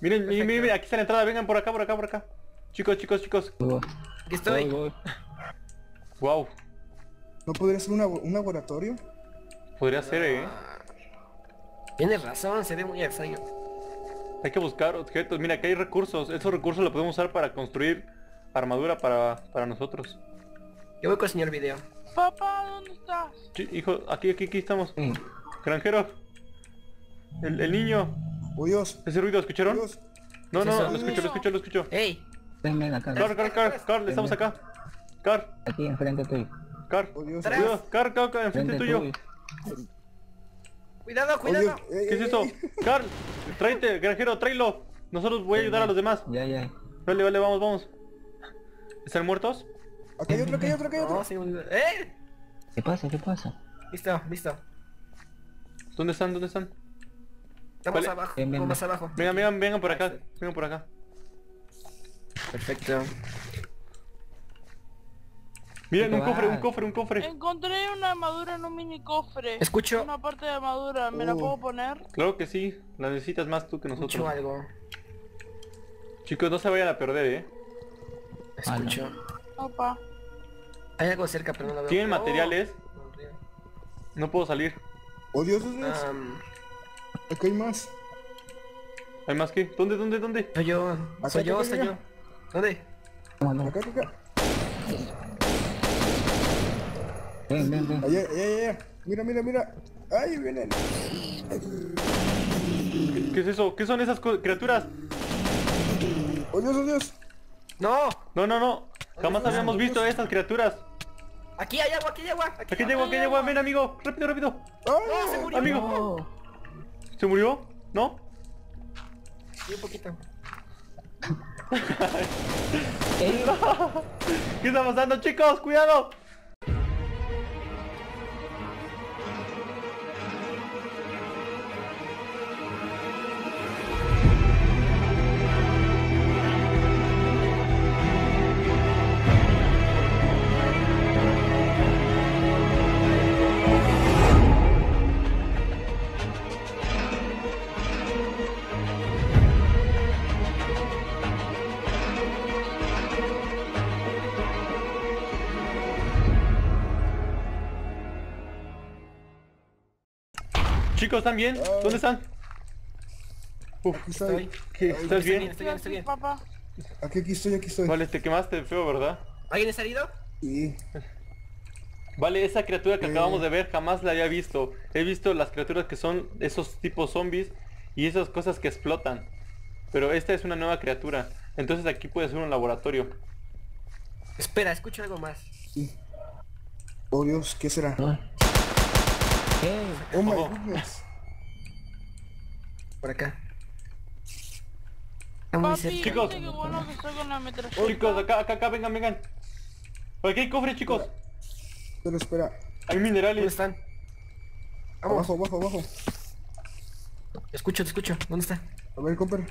Miren, miren, miren, aquí está la entrada, vengan por acá, por acá, por acá. Chicos, chicos, chicos. Aquí estoy. Wow. ¿No podría ser un laboratorio? Podría ser, Tienes razón, se ve muy extraño. Hay que buscar objetos, mira, aquí hay recursos. Esos recursos los podemos usar para construir armadura para nosotros. Yo voy con el señor Video. Papá, ¿dónde estás? Sí, hijo, aquí estamos. Granjero. El niño. Oh, Dios. Ese ruido, ¿escucharon? Dios. No, no, no, lo escucho. ¡Ey! Venme acá. Car, estamos acá. Car. Aquí, enfrente tuyo. Car, oh, Dios. Cuidado, Car, enfrente tuyo. Cuidado, cuidado. Oh, ¿qué es eso? Car, tráete, granjero, tráelo. Nosotros voy a ayudar a los demás. Ya. Vale, vamos. ¿Están muertos? Acá hay otro, acá hay otro. No, sí, ¡eh! ¿Qué pasa? Listo. ¿Dónde están? Estamos abajo, bien. Más abajo. Vengan por acá, Perfecto. Miren, un cofre. Encontré una armadura en un mini cofre. Escucho. Una parte de armadura, ¿me la puedo poner? Claro que sí, la necesitas más tú que nosotros. Escucho algo. Chicos, no se vayan a perder, Escucho. Opa. Hay algo cerca, pero no la veo. ¿Tienen materiales? No puedo salir. ¡Oh, Dios mío! Acá hay más. ¿Hay más qué? ¿Dónde? Soy yo. ¿Dónde? Acá. Ven. Allá. Mira. ¡Ay, vienen! ¿Qué es eso? ¿Qué son esas criaturas? ¡Oh, Dios! No. Jamás habíamos visto a estas criaturas. Aquí hay agua, aquí hay agua. Ven, amigo. Rápido. ¡No, se murió! Amigo. ¿Se murió? ¿No? Sí, un poquito. No. ¿Qué está pasando, chicos? ¡Cuidado! Chicos, ¿están bien? ¿Dónde están? Estoy. ¿Estás bien? Estoy bien, papá. Aquí estoy. Vale, te quemaste feo, ¿verdad? ¿Alguien ha salido? Sí. Vale, esa criatura que acabamos de ver jamás la había visto. He visto las criaturas que son esos tipos zombies y esas cosas que explotan. Pero esta es una nueva criatura. Entonces aquí puede ser un laboratorio. Espera, escucho algo más. Sí. Oh, Dios, ¿qué será? Oh my goodness. Por acá. Papi, chicos, bueno que estoy con la metralleta. Chicos, acá, vengan. Por aquí hay cofre, chicos. Pero espera. Hay minerales. ¿Dónde están? Vamos. Abajo. Te escucho. ¿Dónde está? A ver, compadre.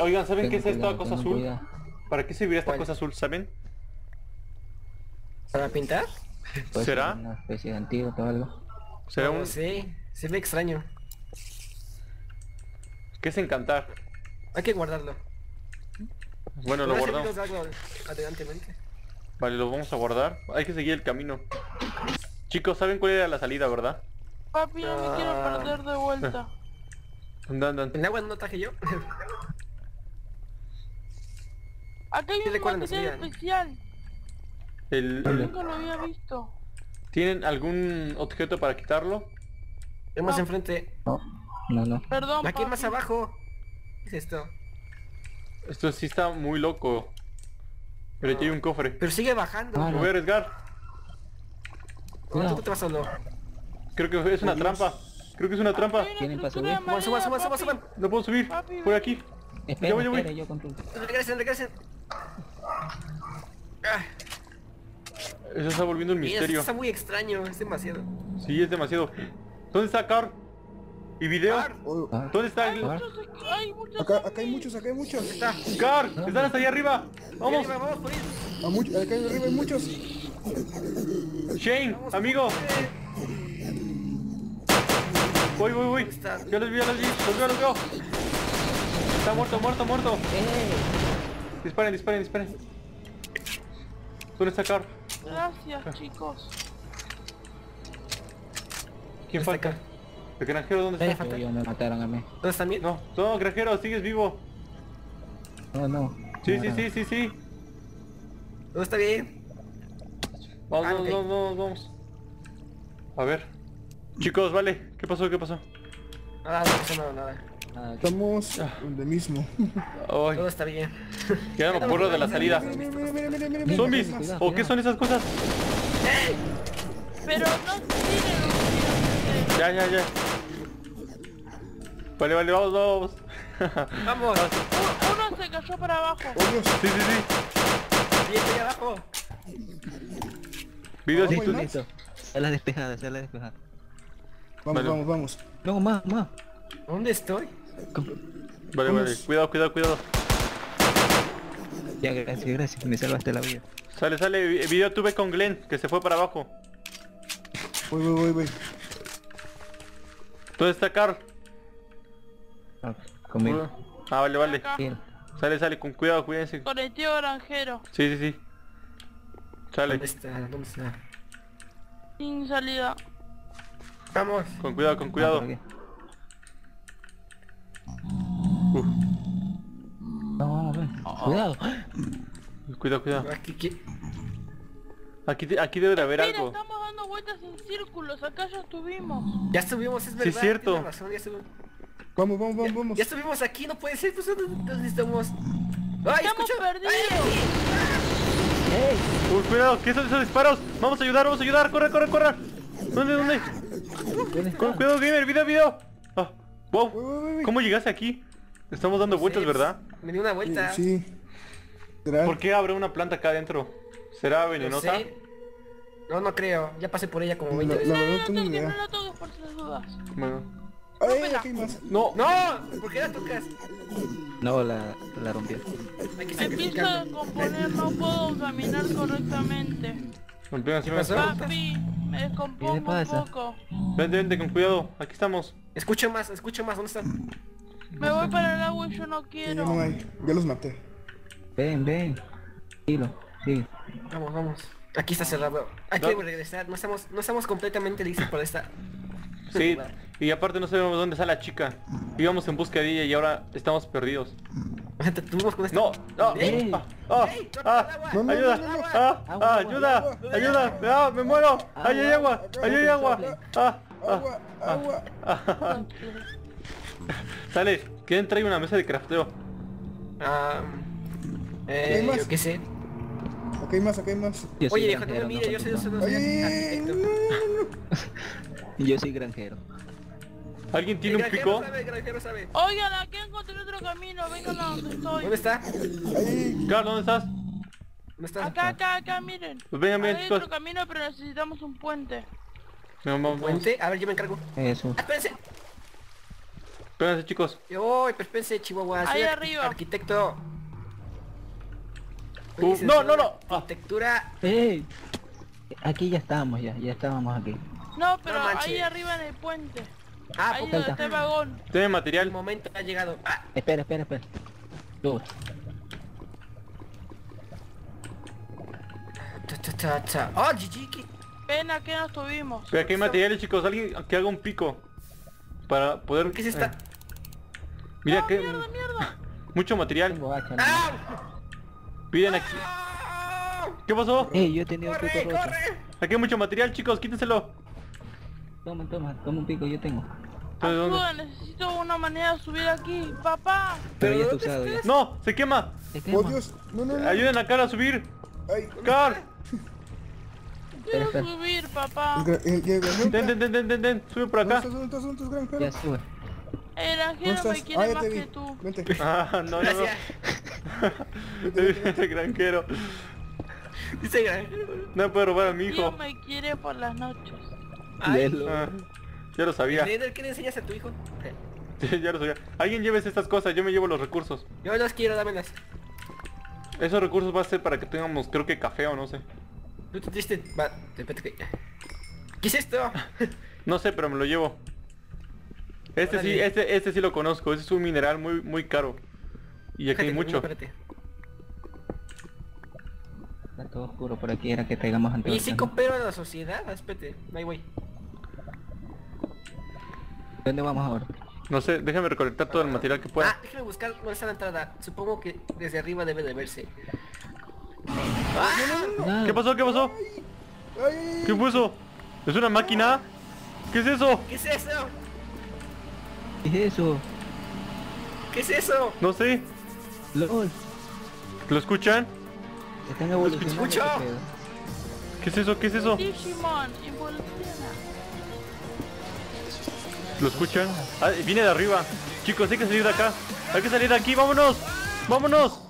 Oigan, ¿saben qué es esta cosa azul? ¿Para qué serviría esta cosa azul, saben? ¿Para pintar? Pues ¿será? Una especie de antídoto o algo. ¿Será un...? Sí, se ve extraño. ¿Qué es encantar? Hay que guardarlo. Bueno, lo guardamos. Vale, lo vamos a guardar. Hay que seguir el camino. Chicos, ¿saben cuál era la salida, verdad? Papi, no me quiero perder de vuelta. Andan. ¿En agua no traje yo? Acá hay un material especial. Nunca lo había visto. ¿Tienen algún objeto para quitarlo? Más enfrente. No. Perdón. Aquí más abajo. ¿Qué es esto? Esto sí está muy loco. Pero aquí hay un cofre. Pero sigue bajando. Me voy a arriesgar. No, tú te vas solo. Creo que es una trampa. ¿Quieren para subir? Suban. No puedo subir. Papi, por aquí. Espera, yo contigo. Regresen. Eso está volviendo un misterio. Eso está muy extraño, es demasiado. Sí, es demasiado. ¿Dónde está Car? ¿Y Video? ¿Dónde está el...? Acá hay muchos. ¡Car! ¡Están hasta allá arriba! ¡Vamos! Acá arriba hay muchos. Shane, amigo. Voy. Ya los veo. Está muerto, muerto, muerto. Disparen, disparen, disparen. ¿Dónde está Carl? Gracias, chicos. ¿Quién falta? Acá. ¿El granjero dónde está? Yo, me mataron a mí. ¿Dónde está mi? No, no, granjero, sigues vivo. No, no. Sí, no, sí, no. Sí, sí, sí. No está bien. Vamos, vamos, okay. Vamos, vamos. A ver. Chicos, vale. ¿Qué pasó? ¿Qué pasó? Nada, no, nada. Nada. Estamos donde mismo. Todo está bien. Ya no me acuerdo de la salida. Mira, zombies. Cuidado, ¿o qué son esas cosas? Pero no tienen. Ya, ya, ya. Vale, vale, vamos, vamos. Vamos. Uno se cayó para abajo. Sí, sí, sí. Y este allá abajo. Videos listo. A la despejada, a la despejada. Vamos, vale. Vamos, vamos. No, más, más. ¿Dónde estoy? Vale, vamos. Vale, cuidado, cuidado, cuidado. Ya, gracias, gracias, me salvaste la vida. Sale, sale, video tuve con Glenn, que se fue para abajo. Voy, voy, voy, voy. ¿Dónde está Carl? Ah, conmigo. Ah, vale, vale. Bien. Sale, sale, con cuidado, cuídense. Con el tío granjero. Sí, sí, sí. Sale. ¿Dónde está? ¿Dónde está? Sin salida. Vamos. Con cuidado, con cuidado. No, cuidado. Cuidado, cuidado. Aquí debe de haber algo. Estamos dando vueltas en círculos, acá ya estuvimos. Ya estuvimos, es verdad. Sí, es cierto. Vamos, vamos, vamos, vamos. Ya estuvimos aquí, no puede ser, pues entonces estamos. ¡Ay, estamos perdidos! ¡Ey! Cuidado, ¿qué son esos disparos? Vamos a ayudar, vamos a ayudar, corre, corre, corre. ¿Dónde, dónde? Con cuidado, gamer, video, video. Oh, wow, uy, uy. ¿Cómo llegaste aquí? Estamos dando vueltas, ¿verdad? Me di una vuelta. Sí. ¿Por qué habrá una planta acá adentro? ¿Será venenosa? No sé. No, no creo. Ya pasé por ella como 20 veces. No la toques por sus dudas. Bueno. Ay, no, no. ¿Por qué la tocas? No, la rompí. Empiezo a componer, no puedo caminar correctamente. ¿Qué pasó? Papi, me descompongo un poco. Vente, vente, con cuidado. Aquí estamos. Escucho más, escucho más. ¿Dónde están? Me voy para el agua y yo no quiero. No hay. Ya los maté. Ven, ven. Tranquilo, sí. Vamos, vamos. Aquí está cerrado. Aquí debo regresar. No estamos completamente listos para esta. Sí. Y aparte no sabemos dónde está la chica. Íbamos en busca de ella y ahora estamos perdidos. No, no. Ayuda. Ayuda. Ayuda. Me muero. Ahí hay agua. Ahí hay agua. Agua. Sale, ¿quién trae una mesa de crafteo? Yo qué sé. Acá hay más, acá hay más. Oye, viejo, no me mires, yo soy arquitecto. Yo soy granjero. ¿Alguien tiene un pico? Oigan, aquí encontré otro camino, vengan a donde estoy. ¿Dónde está? Carl, ¿dónde estás? Acá, acá, acá, miren. Vengan, vengan, chicos. Hay otro camino, pero necesitamos un puente. ¿Un puente? A ver, yo me encargo. Eso. ¡Espérense! Espérense, chicos. ¡Uy, pero espérense, chihuahua! Ahí arriba. Arquitecto. No, no, no. Arquitectura. Aquí ya estábamos, ya estábamos aquí. No, pero no ahí arriba en el puente. Ah, ahí donde está el vagón. Tiene material. El momento ha llegado. Ah. Espera, espera, espera. ¡Oh, GG! Pena que nos tuvimos. Pero aquí hay materiales, chicos. Alguien que haga un pico. Para poder... ¿Qué se está? Mira que... ¡Mierda, mierda! Mucho material. Piden aquí... ¿Qué pasó? Yo he tenido pico roto. Aquí hay mucho material, chicos. Quítenselo. Toma, toma. Toma un pico. Yo tengo. Ayuda, necesito una manera de subir aquí. ¡Papá! Pero ya está usado. ¡No! ¡Se quema! ¡Oh, Dios! ¡No, no, no! ¡Ayuden a Carl a subir! ¡Carl! Quiero subir, papá. Ten. Sube por acá. Ya sube. El granjero me quiere más que tú. Vente. Ah, no, gracias. No. El granjero. Dice granjero. No me puede robar a mi hijo. Dios me quiere por las noches. Ay, ya lo sabía. ¿Qué le enseñas a tu hijo? Ya lo sabía. Alguien llévese estas cosas, yo me llevo los recursos. Yo los quiero, dámelas. Esos recursos va a ser para que tengamos, creo que café o no sé. ¿Qué es esto? No sé, pero me lo llevo. Este sí lo conozco, este es un mineral muy caro. Y aquí hay mucho. Está todo oscuro por aquí, era que traigamos antes. Y si coopero a la sociedad, espérate, ahí voy. ¿Dónde vamos ahora? No sé, déjame recolectar todo el material que pueda. Ah, déjame buscar cuál es la entrada. Supongo que desde arriba debe de verse. ¡Ah! No. ¿Qué pasó? ¿Qué pasó? Ay. ¿Qué fue eso? ¿Es una máquina? ¿Qué es eso? ¿Qué es eso? ¿Qué es eso? ¿Qué es eso? No sé. LOL. ¿Lo escuchan? ¿Lo escucho? ¿Qué es eso? ¿Qué es eso? ¿Lo escuchan? Ah, viene de arriba. Chicos, hay que salir de acá. Hay que salir de aquí. ¡Vámonos! ¡Vámonos!